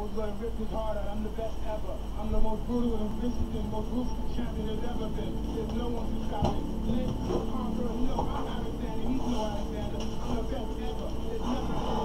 was going to rip this hard out. I'm the best ever. I'm the most brutal and vicious and most ruthless champion there's ever been. There's no one who stops me. Live, conquer, no, I'm Alexander. He's no Alexander. I'm the best ever. There's nothing.